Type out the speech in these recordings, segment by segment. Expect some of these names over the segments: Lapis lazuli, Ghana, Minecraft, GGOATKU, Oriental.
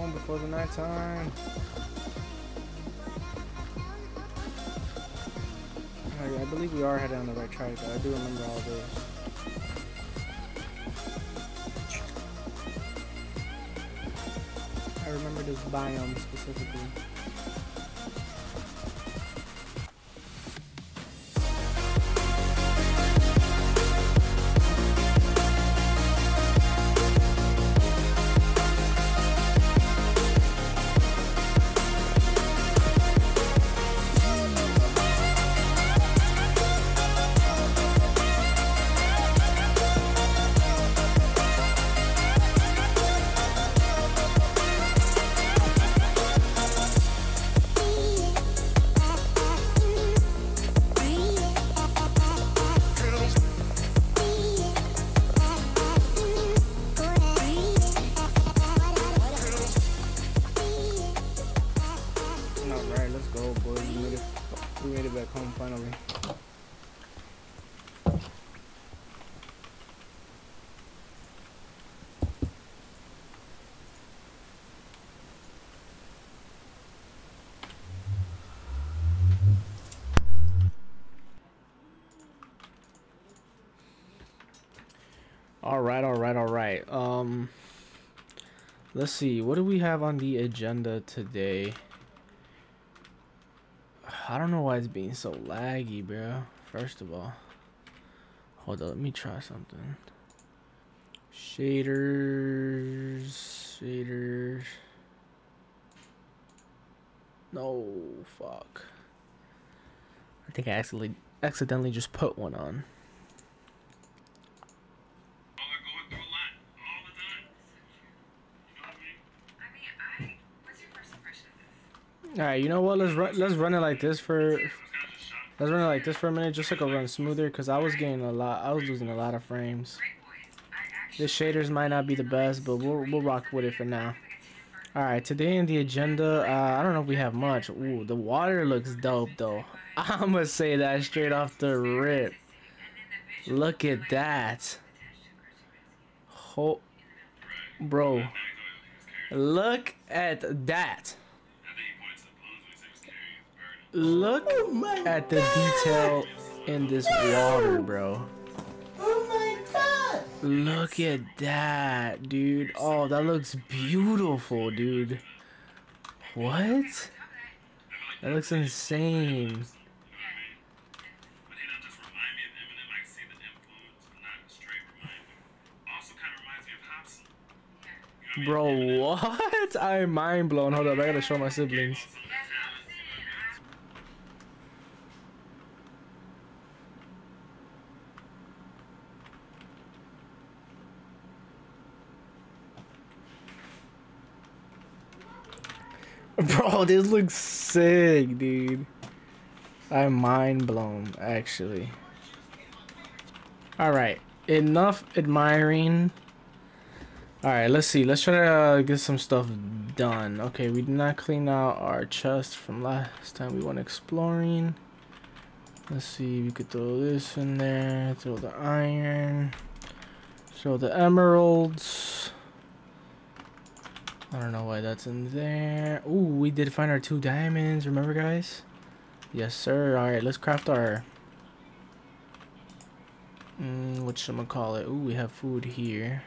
home before the night time. I believe we are headed on the right track, but I do remember all this. I remember this biome specifically. All right. Let's see. What do we have on the agenda today? I don't know why it's being so laggy, bro. First of all, hold on. Let me try something. Shaders. No, fuck. I think I accidentally just put one on. All right, you know what? Let's run it like this for a minute, just so it can run smoother. Cause I was losing a lot of frames. The shaders might not be the best, but we'll rock with it for now. All right, today in the agenda, I don't know if we have much. Ooh, the water looks dope though. I'ma say that straight off the rip. Look at that. Bro, look at that. Look at the detail in this water, bro. Oh my god! Look at that, dude. Oh, that looks beautiful, dude. What? That looks insane. Bro, what? I'm mind blown. Hold up, I gotta show my siblings. Bro, this looks sick, dude. I'm mind blown, actually. All right, enough admiring. All right, let's see. Let's try to get some stuff done. Okay, we did not clean out our chest from last time we went exploring. Let's see. We could throw this in there. Throw the iron. Throw the emeralds. I don't know why that's in there. Ooh, we did find our 2 diamonds. Remember, guys? Yes, sir. All right, let's craft our... whatchamacallit? Ooh, we have food here.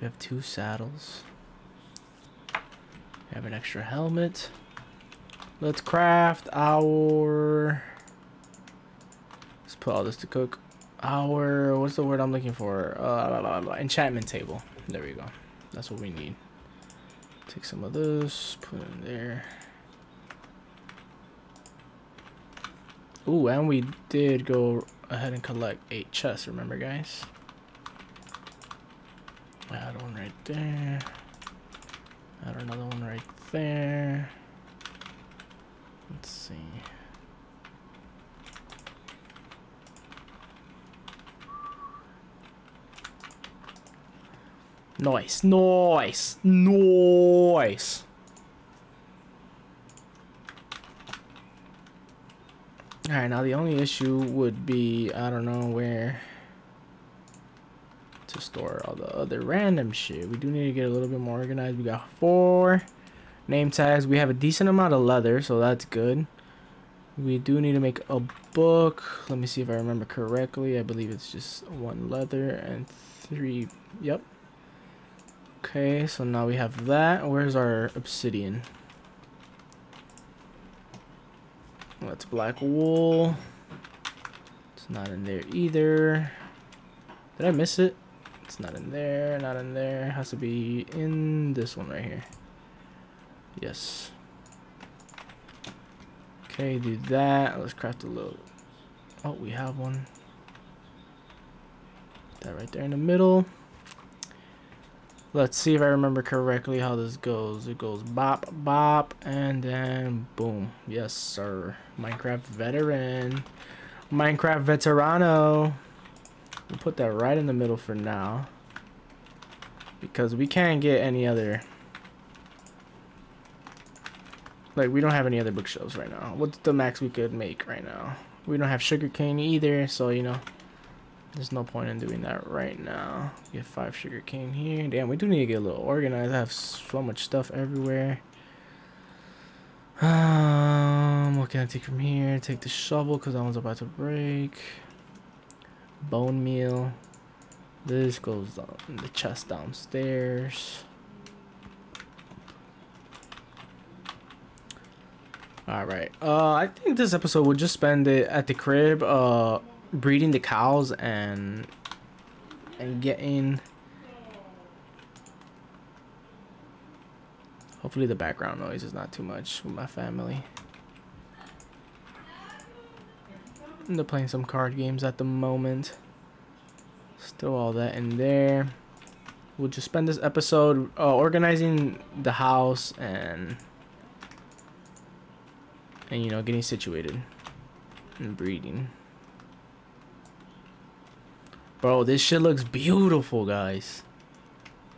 We have 2 saddles. We have an extra helmet. Let's craft our... Let's put all this to cook. Our... What's the word I'm looking for? Enchantment table. There we go. That's what we need. Take some of this, put it in there. Ooh, and we did go ahead and collect 8 chests, remember, guys? I had one right there. I had another one right there. Let's see. Nice. All right, now the only issue would be, I don't know where to store all the other random shit. We do need to get a little bit more organized. We got 4 name tags. We have a decent amount of leather, so that's good. We do need to make a book. Let me see if I remember correctly. I believe it's just 1 leather and 3. Yep. Okay, so now we have that. Where's our obsidian? That's black wool. It's not in there either. Did I miss it? It's not in there, not in there. It has to be in this one right here. Yes. Okay, do that. Let's craft a little. Oh, we have one. That right there in the middle. Let's see if I remember correctly how this goes. It goes bop, bop, and then boom. Yes, sir. Minecraft veteran. Minecraft veterano. We'll put that right in the middle for now, because we can't get any other. Like, we don't have any other bookshelves right now. What's the max we could make right now? We don't have sugarcane either, so, you know, there's no point in doing that right now. Get 5 sugarcane here. Damn, we do need to get a little organized. I have so much stuff everywhere. What can I take from here? Take the shovel because that one's about to break. Bone meal. This goes down in the chest downstairs. All right. I think this episode we'll just spend it at the crib. Breeding the cows and getting, hopefully the background noise is not too much with my family. And they're playing some card games at the moment. Let's throw all that in there. We'll just spend this episode organizing the house and you know, getting situated and breeding. Bro, this shit looks beautiful, guys.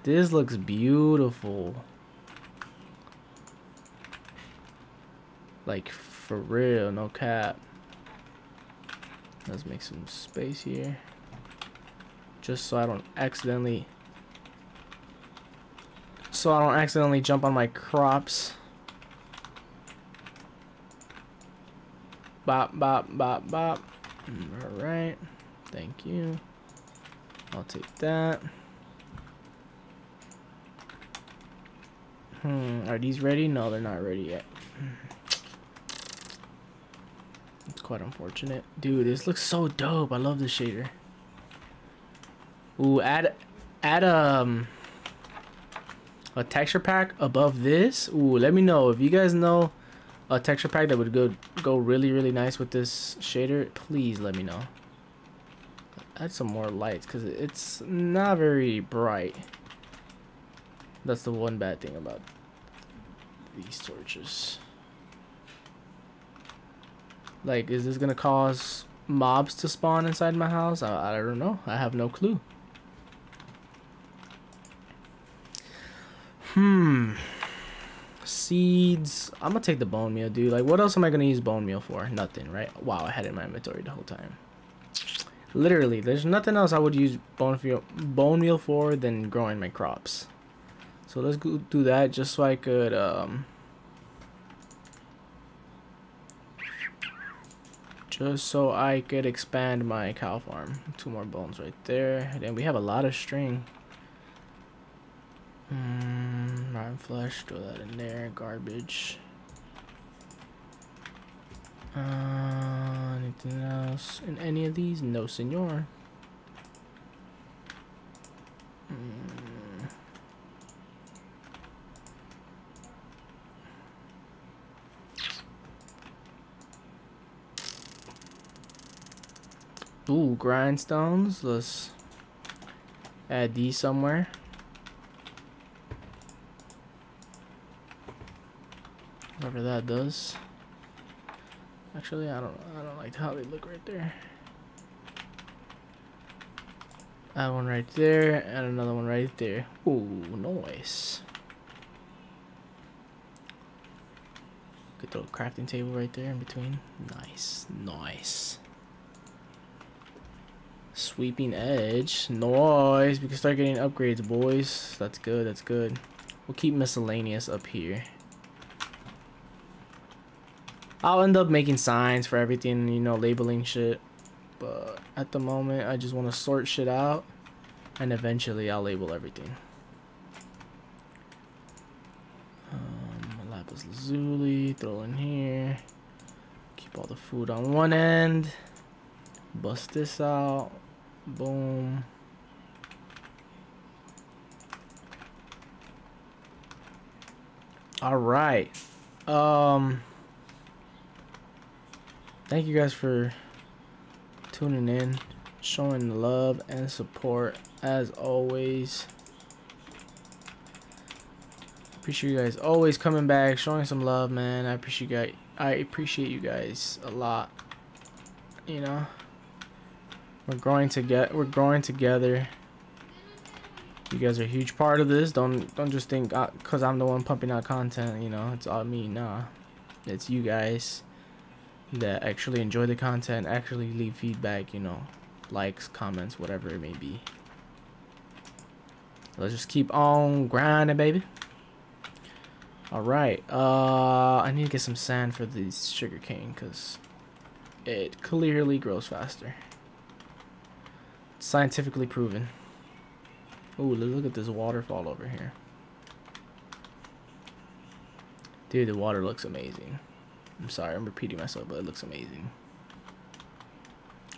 This looks beautiful. Like, for real, no cap. Let's make some space here. Just so I don't accidentally... so I don't accidentally jump on my crops. Bop, bop, bop, bop. Alright. Thank you. I'll take that. Are these ready? No, they're not ready yet. It's quite unfortunate. Dude, this looks so dope. I love the shader. Ooh, add a texture pack above this. Ooh, let me know if you guys know a texture pack that would go really, really nice with this shader. Please let me know. Add some more lights because it's not very bright. That's the one bad thing about these torches. Like, is this gonna cause mobs to spawn inside my house? I don't know. I have no clue. Seeds. I'm gonna take the bone meal, dude. Like, what else am I gonna use bone meal for? Nothing, right? Wow, I had it in my inventory the whole time. Literally, there's nothing else I would use bone meal for than growing my crops. So let's go do that just so I could expand my cow farm. 2 more bones right there, and then we have a lot of string. Rotten flesh, throw that in there. Garbage. Anything else in any of these? No, senor. Ooh, grindstones. Let's add these somewhere. Whatever that does. Actually, I don't like how they look right there. Add one right there, and another one right there. Ooh, nice. Could throw a crafting table right there in between. Nice, nice. Sweeping edge. Nice. We can start getting upgrades, boys. That's good. That's good. We'll keep miscellaneous up here. I'll end up making signs for everything, you know, labeling shit. But at the moment, I just want to sort shit out. And eventually, I'll label everything. Lapis lazuli. Throw in here. Keep all the food on one end. Bust this out. Boom. All right. Thank you guys for tuning in, showing love and support as always. Appreciate you guys always coming back, showing some love, man. I appreciate you guys. I appreciate you guys a lot. You know, we're growing together. You guys are a huge part of this. Don't just think because I'm the one pumping out content, you know, it's all me. Nah, it's you guys that actually enjoy the content, actually leave feedback, you know, likes, comments, whatever it may be. Let's just keep on grinding, baby. All right, I need to get some sand for the sugarcane because it clearly grows faster. It's scientifically proven. Oh, look at this waterfall over here. Dude, the water looks amazing. I'm sorry, I'm repeating myself, but it looks amazing.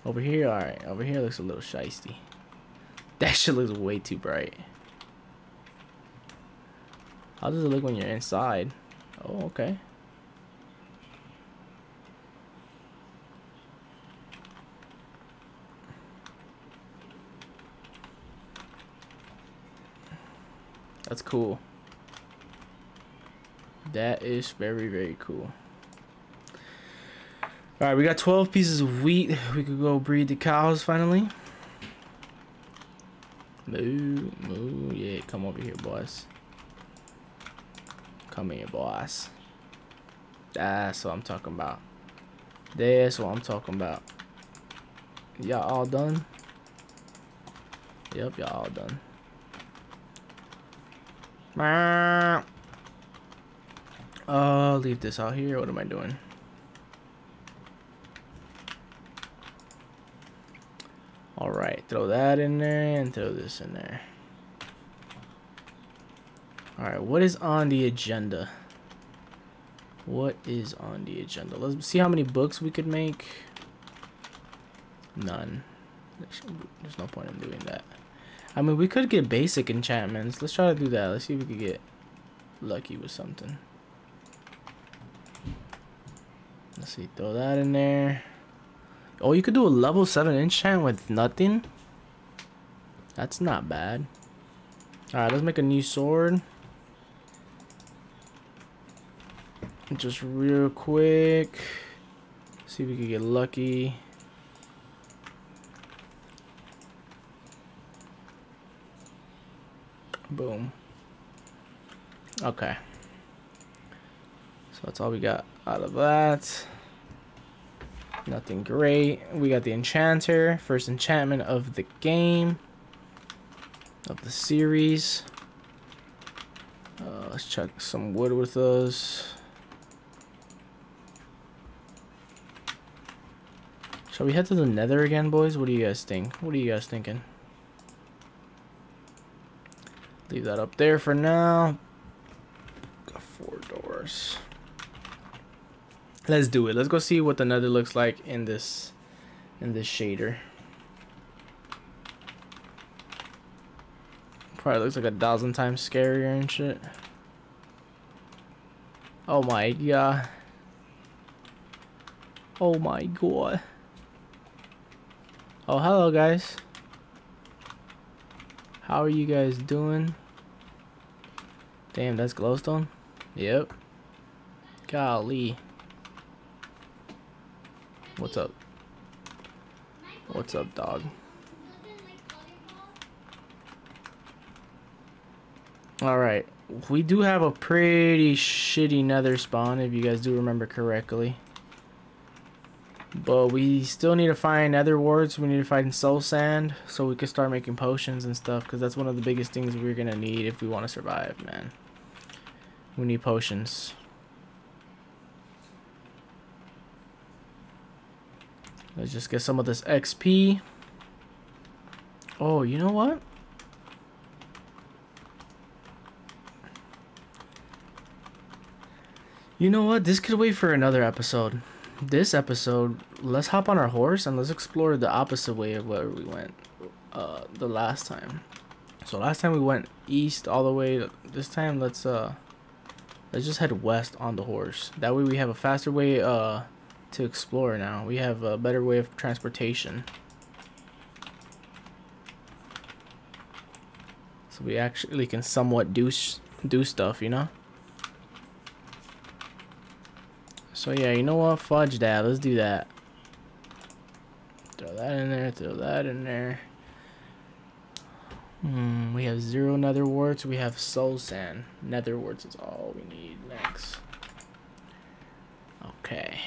Over here, alright. Over here looks a little shiesty. That shit looks way too bright. How does it look when you're inside? Oh, okay. That's cool. That is very, very cool. All right, we got 12 pieces of wheat. We could go breed the cows finally. Moo, moo, yeah, come over here, boss. Come here, boss. That's what I'm talking about. That's what I'm talking about. Y'all all done? Yep, y'all all done. Leave this out here. What am I doing? All right, throw that in there and throw this in there. All right, what is on the agenda? What is on the agenda? Let's see how many books we could make. None. There's no point in doing that. I mean, we could get basic enchantments. Let's try to do that. Let's see if we could get lucky with something. Let's see, throw that in there. Oh, you could do a level 7 enchant with nothing? That's not bad. Alright, let's make a new sword. Just real quick. See if we can get lucky. Boom. Okay. So that's all we got out of that. Nothing great. We got the enchanter, first enchantment of the game, of the series. Let's chuck some wood with us. Shall we head to the nether again, boys? What do you guys think? What are you guys thinking? Leave that up there for now. Got 4 doors. Let's do it. Let's go see what the nether looks like in this shader. Probably looks like 1,000 times scarier and shit. Oh my god. Oh my god. Oh, hello guys. How are you guys doing? Damn, that's glowstone? Yep. Golly. What's up? What's up, dog? Alright. We do have a pretty shitty nether spawn, if you guys do remember correctly. But we still need to find nether warts. We need to find soul sand so we can start making potions and stuff, because that's one of the biggest things we're gonna need if we want to survive, man. We need potions. Let's just get some of this XP. Oh, you know what? You know what? This could wait for another episode. This episode, let's hop on our horse and let's explore the opposite way of where we went the last time. So last time we went east all the way. This time let's just head west on the horse. That way we have a faster way to explore now. We have a better way of transportation. So we actually can somewhat do stuff, you know? So yeah, you know what? Fudge that. Let's do that. Throw that in there. Throw that in there. We have 0 nether warts. We have soul sand. Nether warts is all we need next. Okay.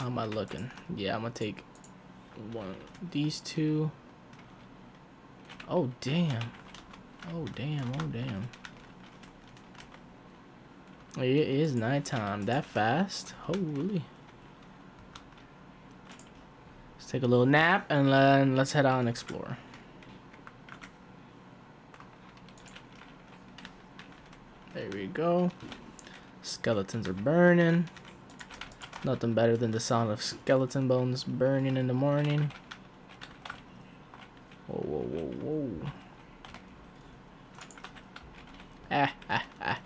How am I looking? Yeah, I'm gonna take one of these two. Oh damn. Oh damn. Oh damn. It is nighttime that fast. Holy. Let's take a little nap and then let's head out and explore. There we go. Skeletons are burning. Nothing better than the sound of skeleton bones burning in the morning. Whoa, whoa, whoa, whoa. Ah, ah, ah.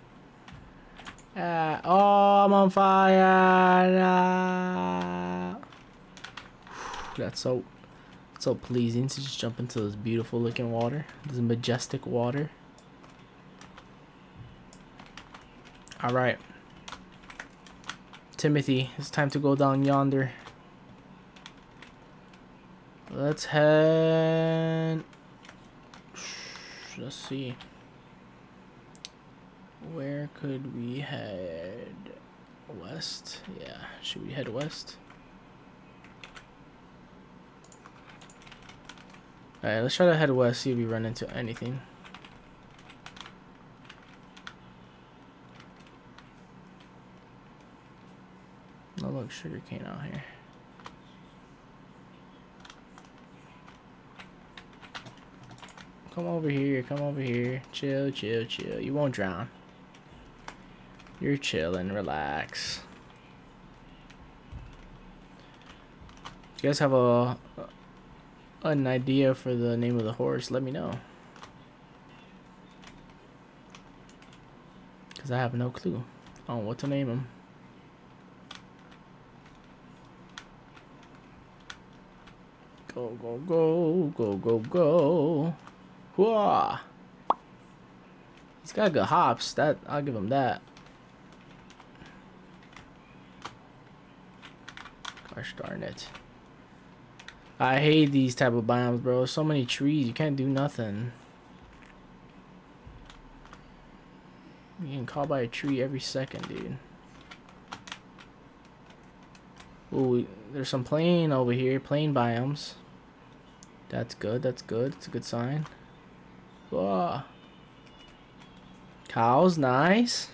Oh, I'm on fire! That's so pleasing to just jump into this beautiful looking water, this majestic water. All right, Timothy, it's time to go down yonder. Let's head. Let's see. Where could we head? West? Yeah, should we head west? Alright, let's try to head west, see if we run into anything. Oh look, sugarcane out here. Come over here, come over here. Chill, chill, chill. You won't drown. You're chilling, relax. You guys have an idea for the name of the horse? Let me know, cause I have no clue on what to name him. Go go go go go go! Whoa! He's got good hops. That I'll give him that. Darn it. I hate these type of biomes, bro. So many trees. You can't do nothing. You can call by a tree every second, dude. Ooh, there's some plain over here. Plain biomes. That's good. That's good. It's a good sign. Whoa. Cows. Nice.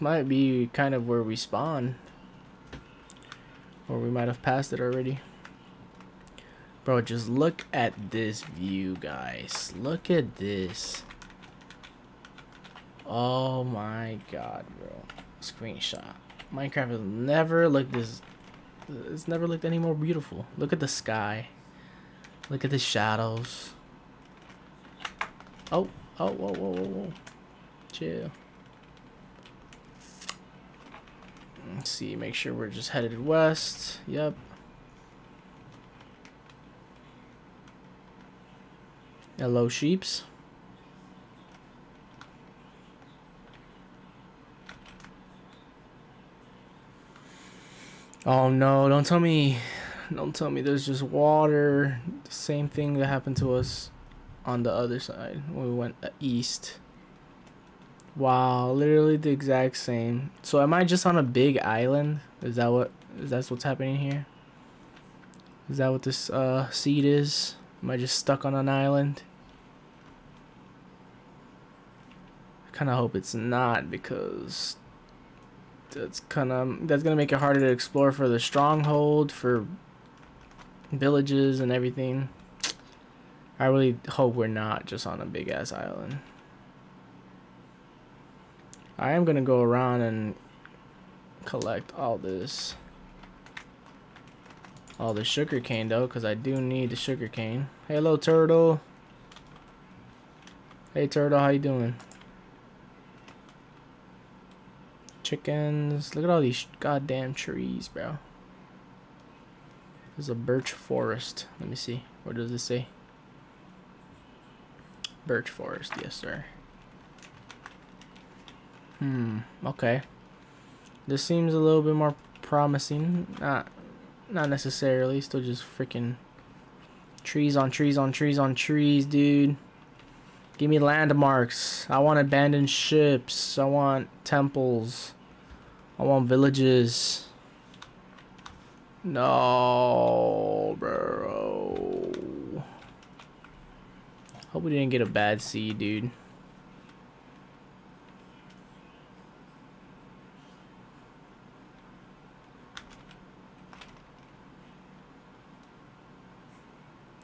Might be kind of where we spawn, or we might have passed it already. Bro, just look at this view, guys. Look at this. Oh my god, bro. Screenshot. Minecraft has never looked this, it's never looked any more beautiful. Look at the sky, look at the shadows. Oh, oh, whoa, whoa, whoa, whoa. Chill. Let's see, make sure we're just headed west. Yep. Hello, sheeps. Oh no, don't tell me. Don't tell me there's just water. The same thing that happened to us on the other side when we went east. Wow, literally the exact same. So am I just on a big island? Is that what that's what's happening here? Is that what this seed is? Am I just stuck on an island? I kind of hope it's not, because that's gonna make it harder to explore for the stronghold, for villages and everything. I really hope we're not just on a big ass island. I am gonna go around and collect all the sugar cane though, because I do need the sugar cane. Hello, turtle. Hey, turtle, how you doing? Chickens. Look at all these goddamn trees, bro. There's a birch forest. Let me see. What does it say? Birch forest. Yes, sir. Okay. This seems a little bit more promising. Not necessarily. Still just freaking trees on trees on trees on trees, dude. Give me landmarks. I want abandoned ships. I want temples. I want villages. No, bro. Hope we didn't get a bad seed, dude.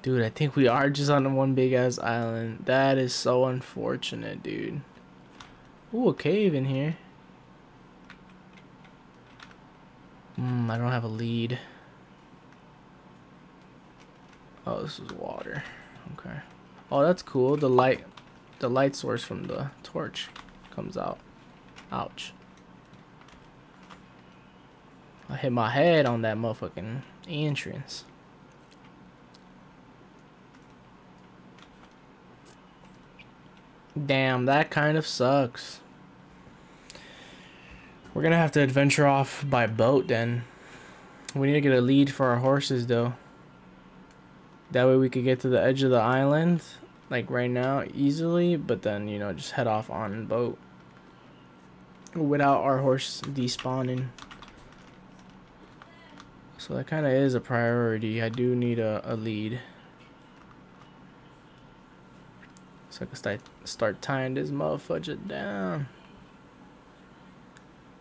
Dude, I think we are just on one big ass island. That is so unfortunate, dude. Ooh, a cave in here. I don't have a lead. Oh, this is water. Okay. Oh, that's cool. The light source from the torch comes out. Ouch. I hit my head on that motherfucking entrance. Damn, that kind of sucks. We're gonna have to adventure off by boat then. We need to get a lead for our horses though. That way we could get to the edge of the island, like right now, easily, but then, you know, just head off on boat without our horse despawning. So that kind of is a priority. I do need a lead. So I can start tying this motherfucker down.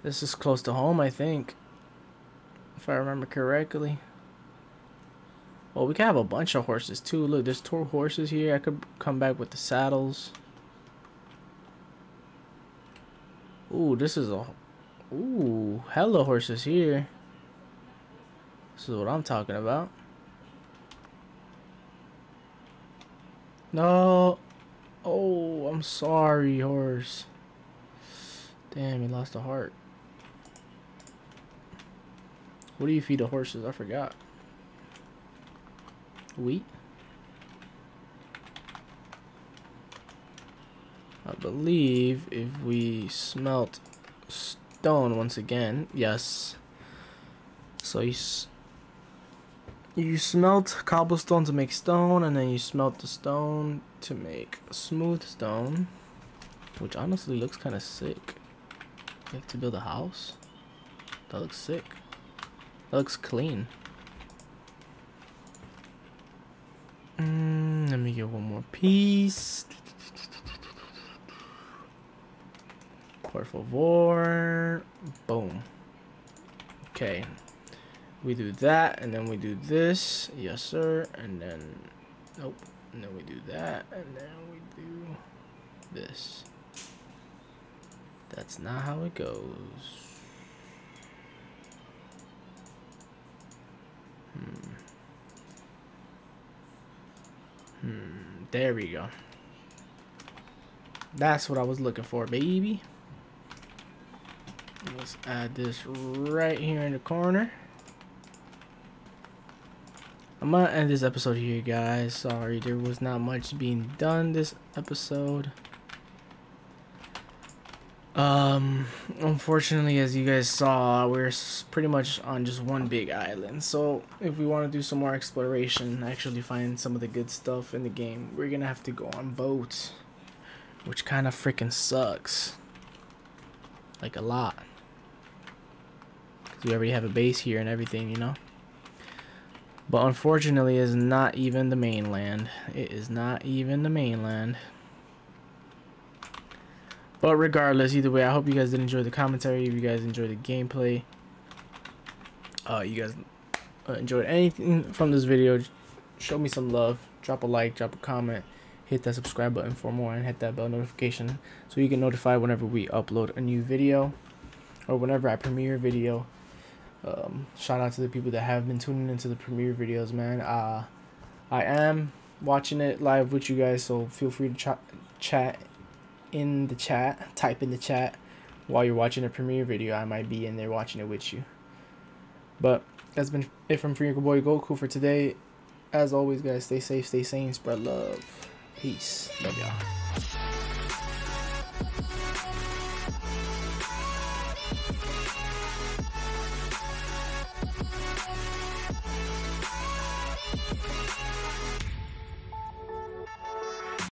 This is close to home, I think, if I remember correctly. Well, we can have a bunch of horses too. Look, there's 2 horses here. I could come back with the saddles. Ooh, this is a... Ooh, hella horses here. This is what I'm talking about. No... Oh, I'm sorry, horse. Damn, he lost a heart. What do you feed the horses? I forgot. Wheat? I believe if we smelt stone once again, yes. So you smelt cobblestone to make stone, and then you smelt the stone to make smooth stone, which honestly looks kind of sick. Like to build a house, that looks sick. That looks clean. Let me get one more piece. Por favor. Boom. Okay. We do that, and then we do this. Yes, sir. And then, nope. And then we do that, and then we do this. That's not how it goes. There we go. That's what I was looking for, baby. Let's add this right here in the corner. I'm gonna end this episode here, guys. Sorry, there was not much being done this episode. Unfortunately, as you guys saw, we're pretty much on just one big island. So if we want to do some more exploration, actually find some of the good stuff in the game, we're gonna have to go on boats, which kind of freaking sucks. Like a lot. Because we already have a base here and everything, you know. But unfortunately, it's not even the mainland. It is not even the mainland. But regardless, either way, I hope you guys did enjoy the commentary. If you guys enjoyed the gameplay, you guys enjoyed anything from this video, show me some love. Drop a like, drop a comment, hit that subscribe button for more, and hit that bell notification so you get notified whenever we upload a new video or whenever I premiere a video. Shout out to the people that have been tuning into the premiere videos, man. I am watching it live with you guys, so feel free to chat in the chat, type in the chat while you're watching a premiere video. I might be in there watching it with you. But that's been it from your boy Goku for today. As always, guys, stay safe, stay sane, spread love. Peace. Love y'all.